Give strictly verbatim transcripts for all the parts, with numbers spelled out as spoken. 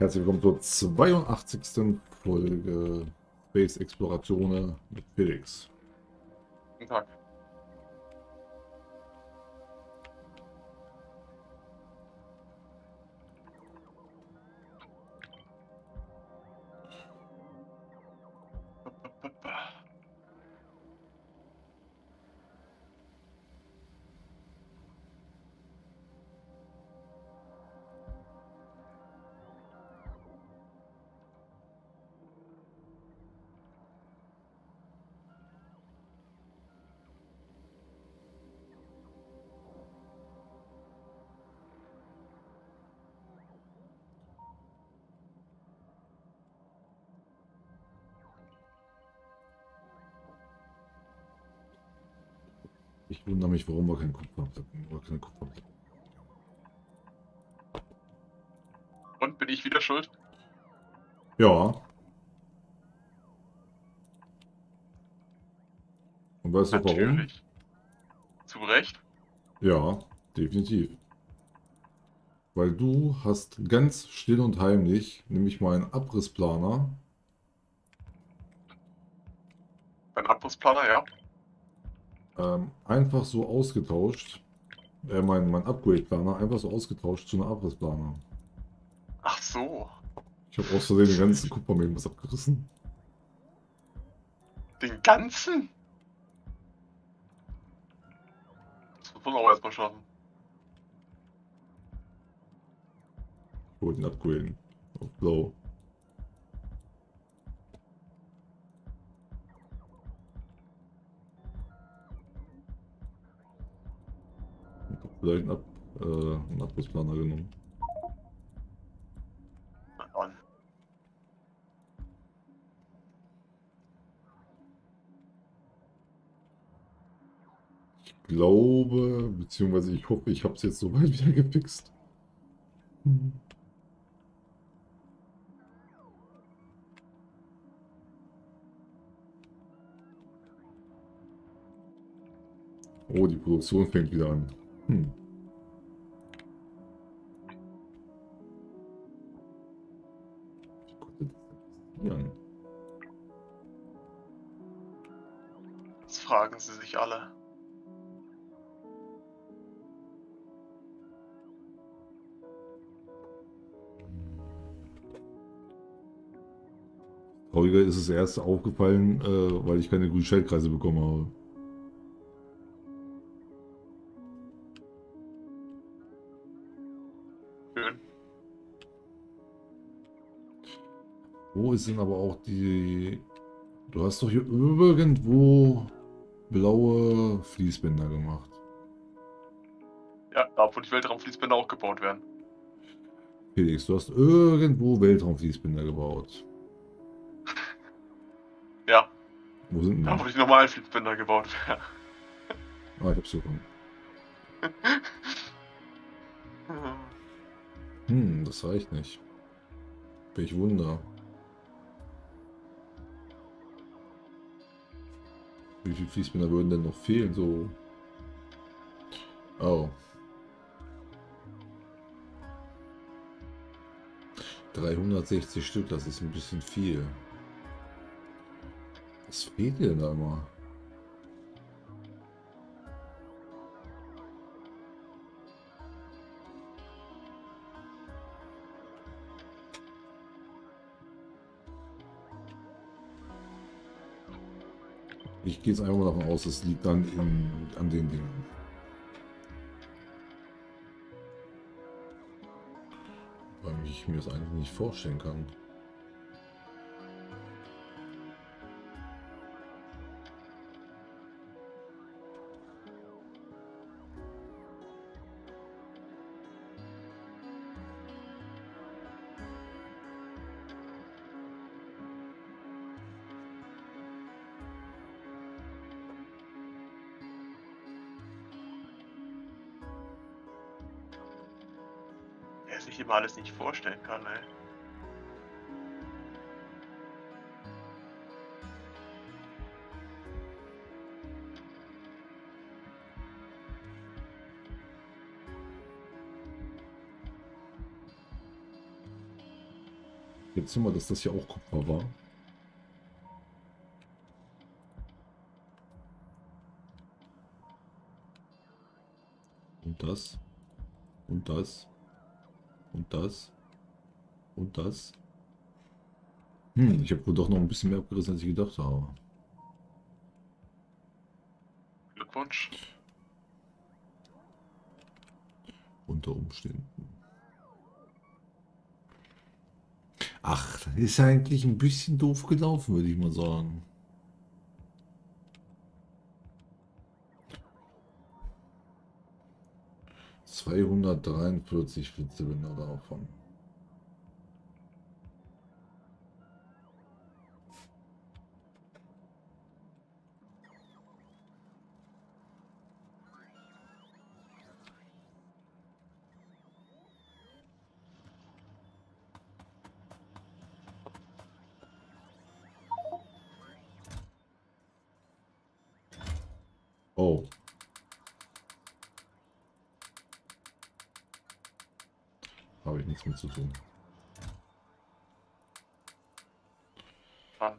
Herzlich willkommen zur zweiundachtzigsten Folge Space Exploration mit Felix. Guten Tag. Ich wundere mich, warum wir keinen Kupfer haben. Und bin ich wieder schuld? Ja. Und weißt du warum? Natürlich. Zu Recht? Ja, definitiv. Weil du hast ganz still und heimlich, nämlich meinen Abrissplaner. Dein Abrissplaner, ja. Ähm, einfach so ausgetauscht, äh, mein, mein Upgrade-Planer, einfach so ausgetauscht zu einer Abrissplaner. Ach so. Ich habe aus Versehen den ganzen Kupfermähen was abgerissen. Den ganzen? Das muss man auch erstmal schaffen. Ich wollte ihn upgraden. Auf blau. Vielleicht einen, Ab äh, einen Abrissplaner genommen. Ich glaube, beziehungsweise ich hoffe, ich habe es jetzt soweit wieder gefixt. Hm. Oh, die Produktion fängt wieder an. Hm. Wie konnte das passieren? Das fragen sie sich alle. Heute ist es erst aufgefallen, äh, weil ich keine grünen Schildkreise bekommen habe. Wo ist denn aber auch die... Du hast doch hier irgendwo blaue Fließbänder gemacht. Ja, da wo die Weltraumfließbänder auch gebaut werden. Felix, du hast irgendwo Weltraumfließbänder gebaut. Ja. Wo sind denn da? Da wo die normalen Fließbänder gebaut werden. Ah, ich hab's gefunden. Hm, das reicht nicht. Welch Wunder. Wie viele Fließbänder würden denn noch fehlen? So. Oh. dreihundertsechzig Stück, das ist ein bisschen viel. Was fehlt dir denn da immer? Ich gehe jetzt einfach mal davon aus, es liegt dann in, an den Dingen. Weil ich mir das eigentlich nicht vorstellen kann. Dass ich immer alles nicht vorstellen kann, ey. Jetzt sehen wir, dass das hier auch Kupfer war. Und das. Und das. Und das. Und das. Hm, ich habe wohl doch noch ein bisschen mehr abgerissen, als ich gedacht habe. Glückwunsch. Unter Umständen. Ach, das ist eigentlich ein bisschen doof gelaufen, würde ich mal sagen. zweihundertdreiundvierzig Flitzewender davon. Oh. Habe ich nichts mit zu tun. Ah.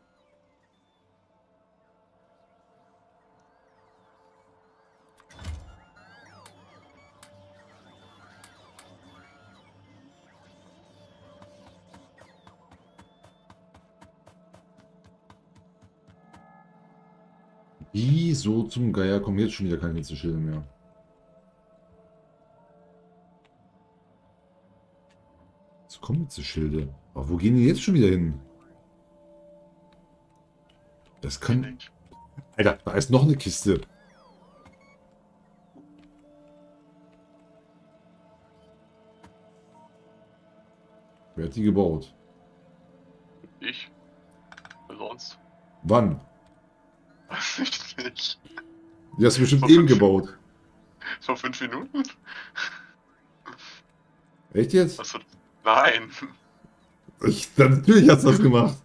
Wieso zum Geier kommen jetzt schon wieder keine Hitzeschilde mehr? Kommen jetzt die Schilde. Aber wo gehen die jetzt schon wieder hin? Das kann... Alter, da ist noch eine Kiste. Wer hat die gebaut? Ich. Wer sonst? Wann? Weiß ich nicht. Die hast du bestimmt eben gebaut. Vor fünf Minuten? Echt jetzt? Was hat... Nein. Ich, dann, natürlich hast du das gemacht.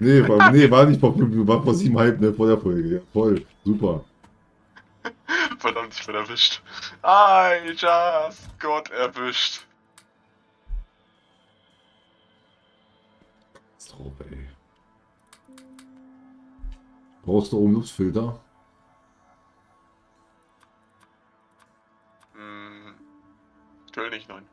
Nee, war, nee, war nicht vor fünf Minuten, war vor siebeneinhalb, ne, vor der Folge. Ja, voll, super. Verdammt, ich bin erwischt. I just got erwischt. So, ey. Brauchst du oben Luftfilter? Hm. Töll nicht, nein.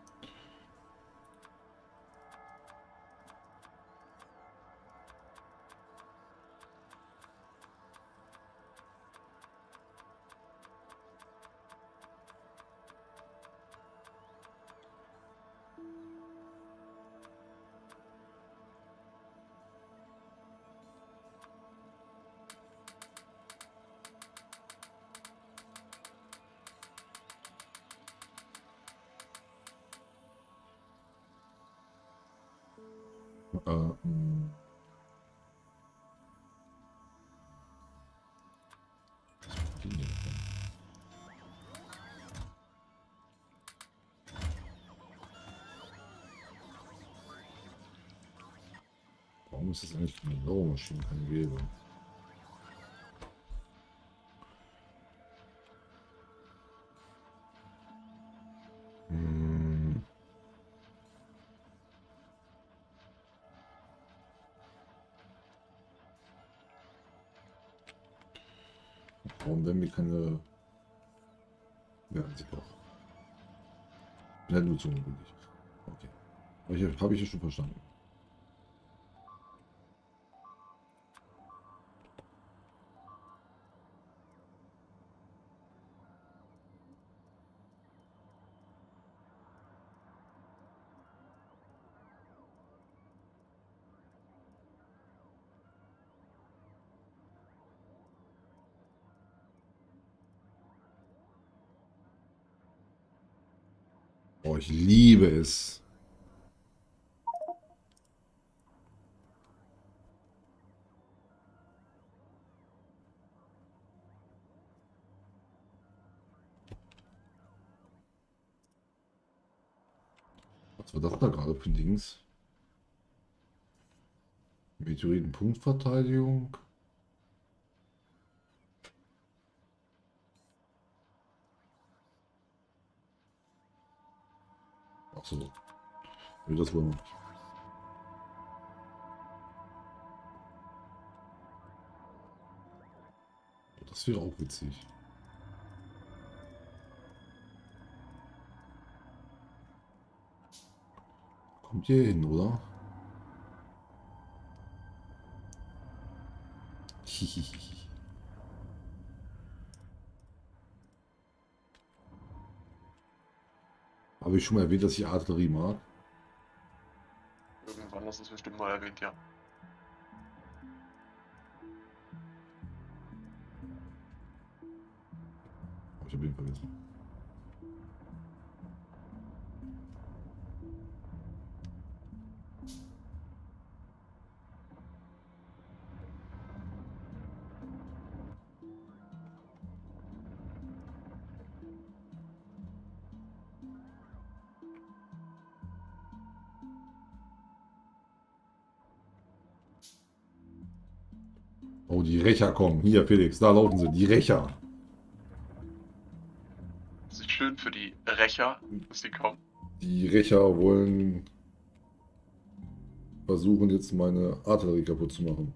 Warum ist das eigentlich eine Sauermaschine, kein Gewehr? Warum werden wir keine... Ja, sie braucht. Ich bin halt nur zu ungeduldig. Okay. Habe ich, hab ich ja schon verstanden. Oh, ich liebe es. Was war das da gerade für Dings? Meteoriten-Punktverteidigung. So, das wollen wir nicht. Das wäre auch witzig. Kommt hier hin, oder? Hihihi. Habe ich schon mal erwähnt, dass ich Artillerie mag? Irgendwann hast du es bestimmt mal erwähnt, ja. Ich habe ihn vergessen. Oh, die Rächer kommen. Hier, Felix, da laufen sie. Die Rächer. Das ist schön für die Rächer, dass sie kommen. Die Rächer wollen versuchen, jetzt meine Artillerie kaputt zu machen.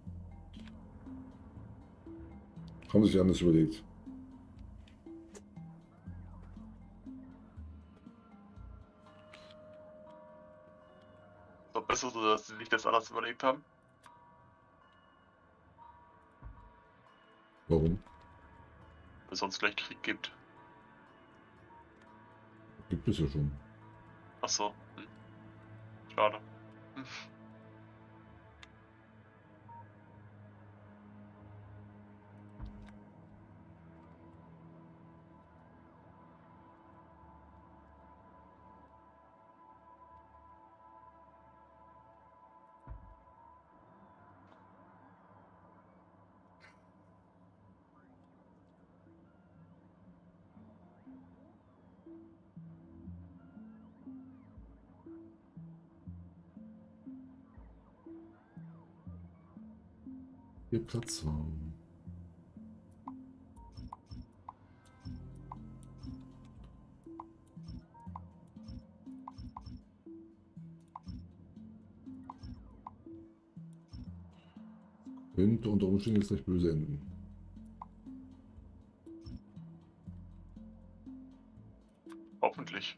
Haben sich anders überlegt. War besser so, dass sie sich das anders überlegt haben. Warum? Weil es sonst gleich Krieg gibt. Gibt es ja schon. Ach so. Hm. Schade. Hm. Hier Platz haben. Könnte unter Umständen jetzt recht böse enden. Hoffentlich.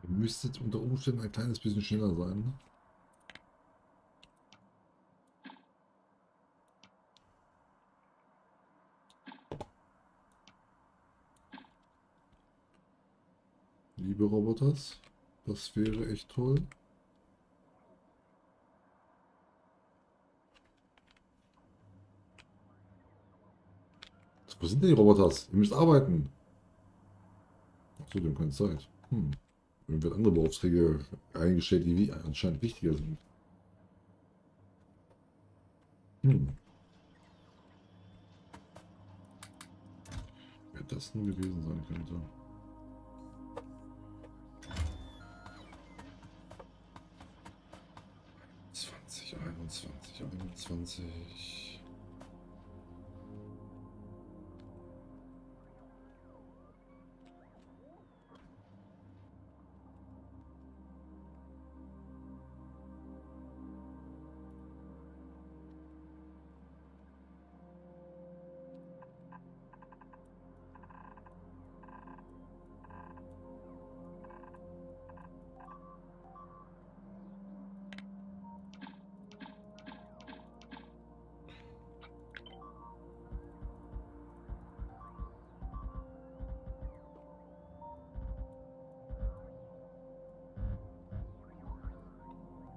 Ihr müsstet unter Umständen ein kleines bisschen schneller sein. Ne? Liebe Roboters, das wäre echt toll. Wo sind denn die Roboters? Ihr müsst arbeiten. Achso, die haben keine Zeit. Hm. Mir werden andere Beauftragte eingestellt, die anscheinend wichtiger sind. Hm. Wer das nun gewesen sein könnte. zwanzig, einundzwanzig, einundzwanzig.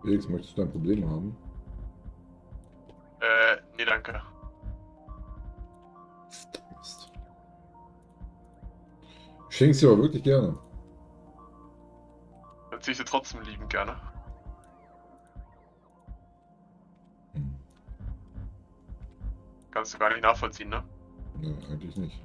Felix, möchtest du ein Problem haben? Äh, nee, danke. schenke sie aber wirklich gerne. Dann ziehe ich sie trotzdem lieben gerne. Hm. Kannst du gar nicht nachvollziehen, ne? Ne, eigentlich nicht.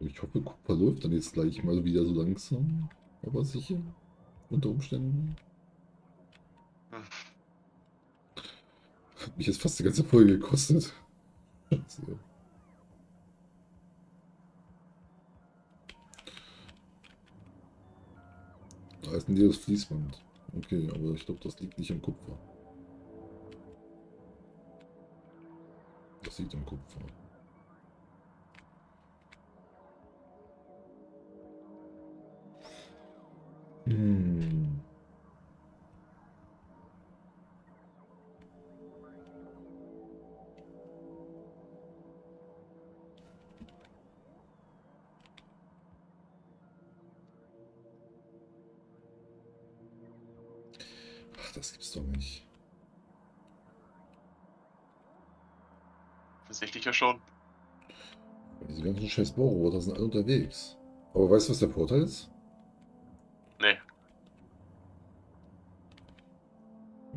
Ich hoffe, Kupfer läuft dann jetzt gleich mal wieder so langsam, aber sicher, unter Umständen. Hat mich jetzt fast die ganze Folge gekostet. So. Da ist ein leeres Fließband. Okay, aber ich glaube, das liegt nicht am Kupfer. Das liegt am Kupfer. Hm. Ach, das gibt's doch nicht. Offensichtlich ja schon. Diese ganzen scheiß Bauroboter sind alle unterwegs. Aber weißt du, was der Vorteil ist?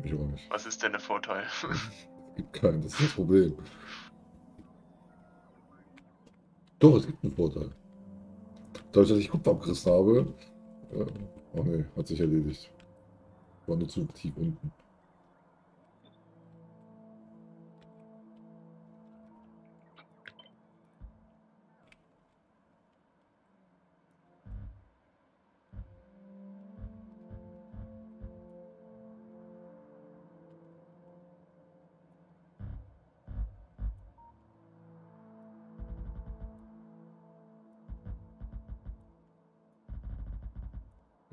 Ich auch nicht. Was ist denn der Vorteil? Es gibt keinen, das ist das Problem. Doch, es gibt einen Vorteil. Dadurch, dass ich Kupfer abgerissen habe. Äh, oh ne, hat sich erledigt. War nur zu tief unten.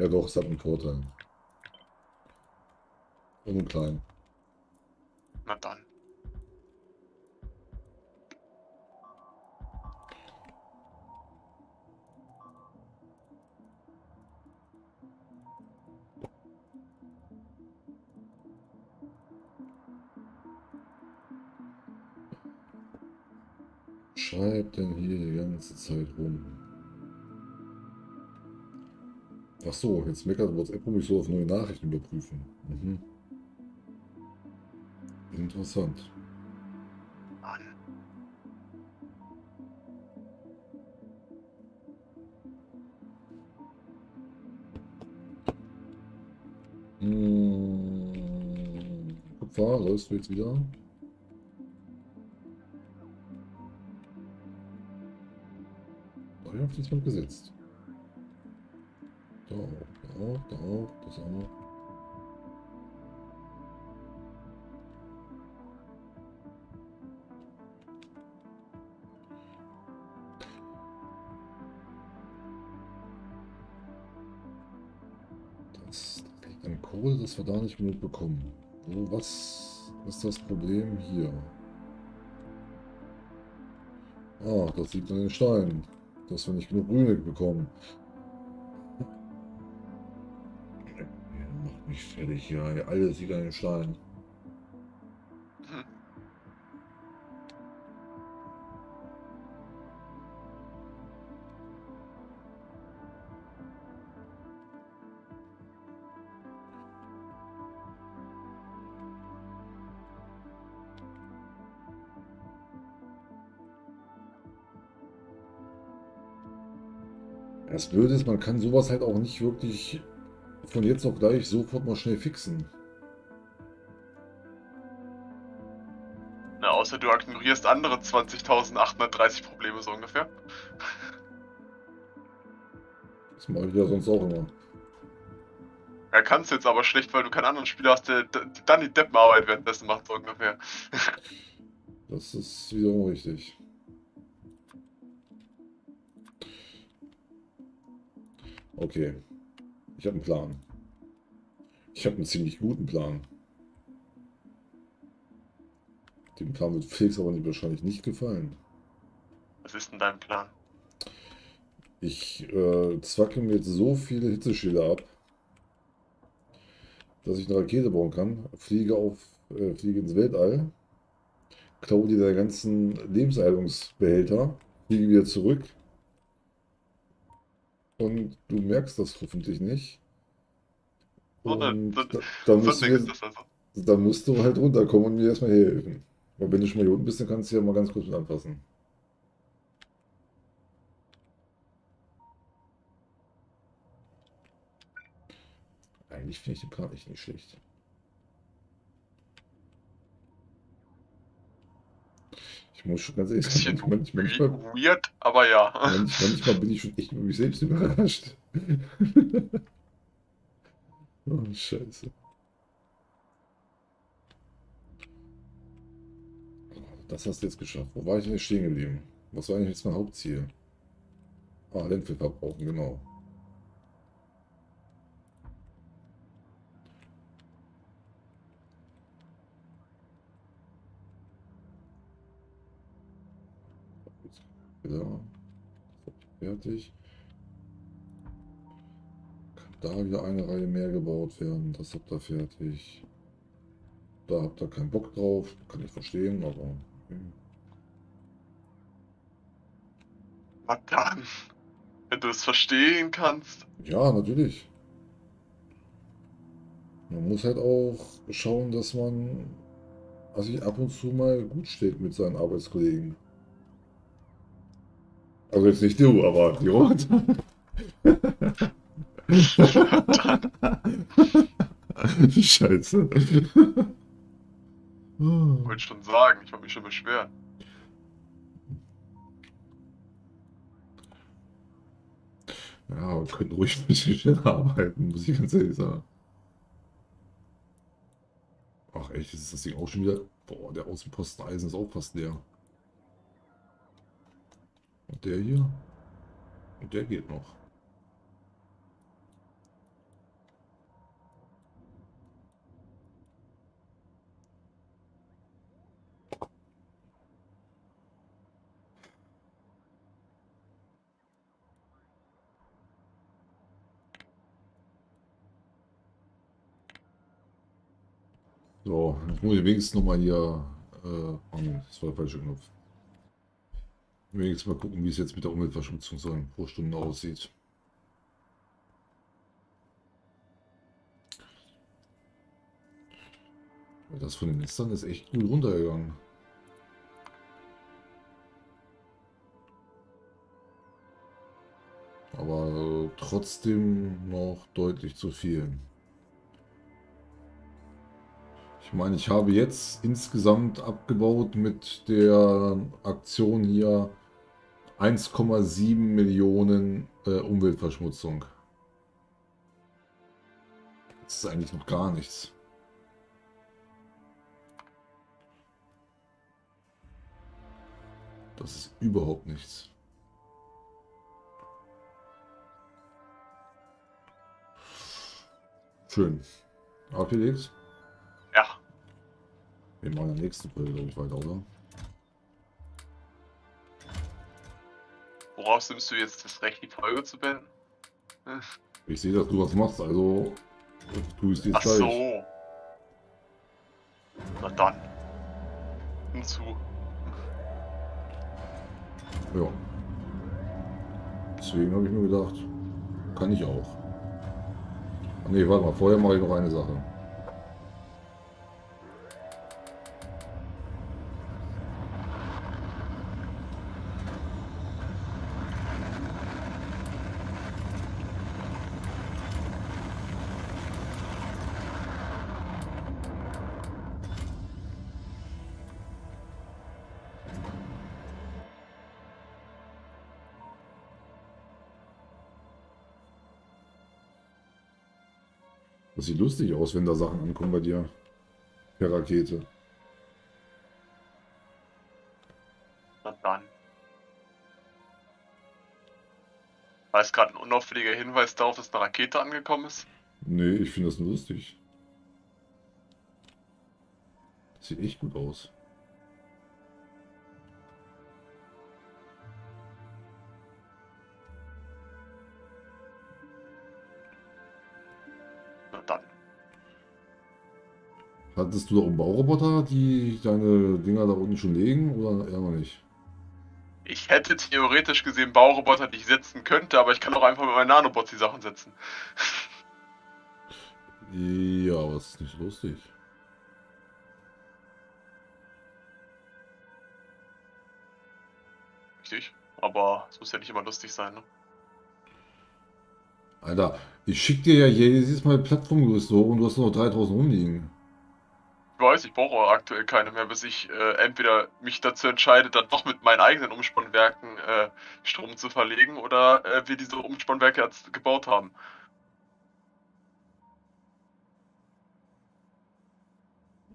Ja doch, es hat einen Vorteil. Und einen kleinen. Na dann. Schreibt denn hier die ganze Zeit rum? Ach so, jetzt meckert WhatsApp um mich so auf neue Nachrichten überprüfen. Mhm. Interessant. Mann. Hm. Kupfer, läufst du jetzt wieder? Da habe ich auf das Band gesetzt. Da auch, da auch, da auch, das auch noch. Das, das liegt an Kohle, das wir da nicht mehr mitbekommen. So, was ist das Problem hier? Ah, das liegt an den Steinen, dass wir nicht genug Grüne bekommen. Fertig, ja, alles wieder in den Stein. Hm. Das Blöde ist, man kann sowas halt auch nicht wirklich von jetzt auf gleich sofort mal schnell fixen. Na, außer du ignorierst andere zwanzigtausendachthundertdreißig Probleme so ungefähr. Das mache ich ja sonst auch immer. Ja, kannst jetzt aber schlecht, weil du keinen anderen Spieler hast, der dann die Deppenarbeit währenddessen macht so ungefähr. Das ist wiederum richtig. Okay. Ich habe einen Plan. Ich habe einen ziemlich guten Plan. Dem Plan wird Felix aber wahrscheinlich nicht gefallen. Was ist denn dein Plan? Ich äh, zwacke mir jetzt so viele Hitzeschilder ab, dass ich eine Rakete bauen kann, fliege auf, äh, fliege ins Weltall, klaue dir der ganzen Lebenserhaltungsbehälter, fliege wieder zurück und du merkst das hoffentlich nicht. Und oh, das, das, da, da musst du, das also. Da musst du halt runterkommen und mir erstmal helfen. Weil wenn du schon mal hier unten bist, dann kannst du ja mal ganz kurz mit anpassen. Eigentlich finde ich den Plan echt nicht schlecht. Ich muss schon ganz ehrlich sagen, manchmal, manchmal, weird, aber ja. manchmal, manchmal bin ich schon echt über mich selbst überrascht. Oh, Scheiße. Das hast du jetzt geschafft. Wo war ich denn stehen geblieben? Was war eigentlich jetzt mein Hauptziel? Ah, Lendfeld verbrauchen, genau. Ja, fertig. Kann da wieder eine Reihe mehr gebaut werden, das habt ihr fertig. Da habt ihr keinen Bock drauf, kann ich verstehen, aber... Was dann? Wenn du es verstehen kannst? Ja, natürlich. Man muss halt auch schauen, dass man sich ab und zu mal gut steht mit seinen Arbeitskollegen. Also jetzt nicht du, aber die Rot. Scheiße. Ich wollte schon sagen, ich wollte mich schon beschweren. Ja, wir können ruhig ein bisschen schneller arbeiten, muss ich ganz ehrlich sagen. Ach echt, ist das Ding auch schon wieder... Boah, der Außenposten Eisen ist auch fast leer. Und der hier? Und der geht noch. So, jetzt muss ich wenigstens nochmal hier... Äh, oh ne, das war der falsche Knopf. Wenigstens mal gucken, wie es jetzt mit der Umweltverschmutzung so pro Stunde aussieht. Das von den Nestern ist echt gut runtergegangen. Aber trotzdem noch deutlich zu viel. Ich meine, ich habe jetzt insgesamt abgebaut mit der Aktion hier eins Komma sieben Millionen äh, Umweltverschmutzung. Das ist eigentlich noch gar nichts. Das ist überhaupt nichts. Schön. Abgelegt. Ja. Wir machen in der nächsten Folge, glaube ich, weiter, oder? Woraus nimmst du jetzt das Recht, die Folge zu beenden? Hm. Ich sehe, dass du was machst, also tue ich es dir gleich. Ach so. Na dann. Hinzu. Ja. Deswegen habe ich mir gedacht, kann ich auch. Ach nee, warte mal, vorher mache ich noch eine Sache. Das sieht lustig aus, wenn da Sachen ankommen bei dir. Per Rakete. Na dann. War es gerade ein unauffälliger Hinweis darauf, dass eine Rakete angekommen ist? Nee, ich finde das nur lustig. Das sieht echt gut aus. Na dann. Hattest du da oben Bauroboter, die deine Dinger da unten schon legen, oder eher noch nicht? Ich hätte theoretisch gesehen Bauroboter, die ich setzen könnte, aber ich kann auch einfach mit meinen Nanobots die Sachen setzen. Ja, aber es ist nicht lustig. Richtig, aber es muss ja nicht immer lustig sein, ne? Alter, ich schick dir ja jedes Mal Plattformgerüst hoch und du hast nur noch dreitausend rumliegen. Ich weiß, ich brauche aktuell keine mehr, bis ich äh, entweder mich dazu entscheide, dann doch mit meinen eigenen Umspannwerken äh, Strom zu verlegen oder äh, wir diese Umspannwerke jetzt gebaut haben.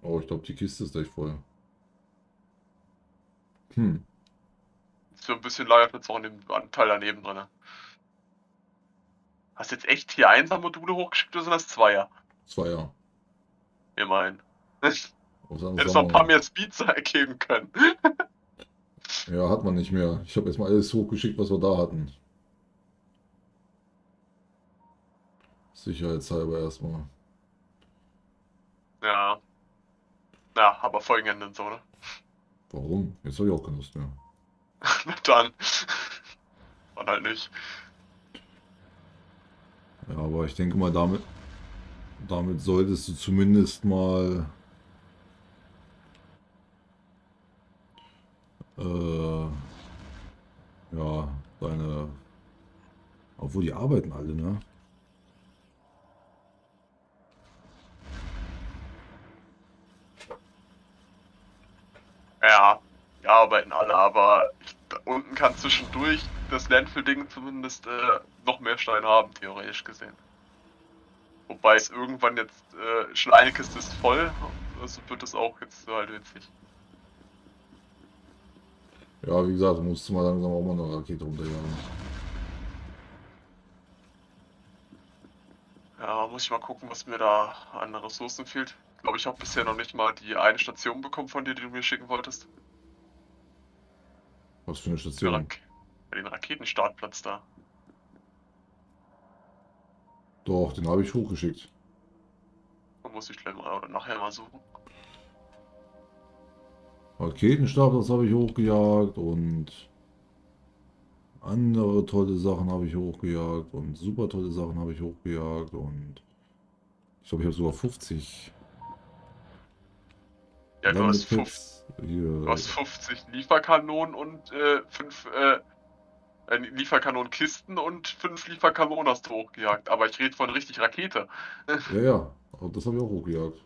Oh, ich glaube, die Kiste ist gleich voll. Hm. Ist ja ein bisschen Lagerplatz auch in dem Anteil daneben drin. Hast du jetzt echt hier Einser-Module hochgeschickt oder sind das Zweier? Zweier. Immerhin. Hättest noch ein paar mehr Speedser ergeben können. Ja, hat man nicht mehr. Ich habe erstmal alles hochgeschickt, was wir da hatten. Sicherheitshalber erstmal. Ja. Ja, aber folgenden so, ne? Warum? Jetzt habe ich auch keine Lust mehr. Na dann. Und halt nicht. Ja, aber ich denke mal, damit, damit solltest du zumindest mal Äh, ja, deine... Obwohl, die arbeiten alle, ne? Ja, die arbeiten alle, aber ich, da unten kann zwischendurch das Landfill-Ding zumindest äh, noch mehr Stein haben, theoretisch gesehen. Wobei es irgendwann jetzt äh, schon eine Kiste ist voll, also wird das auch jetzt halt witzig. Ja, wie gesagt, musst du mal langsam auch mal eine Rakete runterjagen. Ja, muss ich mal gucken, was mir da an Ressourcen fehlt. Ich glaube, ich habe bisher noch nicht mal die eine Station bekommen von dir, die du mir schicken wolltest. Was für eine Station? Den, Rak den Raketenstartplatz da. Doch, den habe ich hochgeschickt. Da muss ich gleich mal oder nachher mal suchen. Raketenstab, das habe ich hochgejagt und andere tolle Sachen habe ich hochgejagt und super tolle Sachen habe ich hochgejagt und ich glaube, ich habe sogar fünfzig. Ja, du hast, du hast fünfzig Lieferkanonen und äh, fünf äh, Lieferkanonenkisten und fünf Lieferkanonen hast du hochgejagt, aber ich rede von richtig Rakete. Ja, ja, das habe ich auch hochgejagt.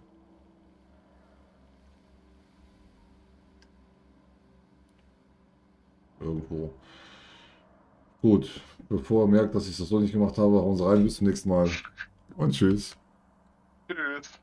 Irgendwo. Gut, bevor er merkt, dass ich das noch nicht gemacht habe, hauen Sie rein, bis zum nächsten Mal. Und tschüss. Tschüss.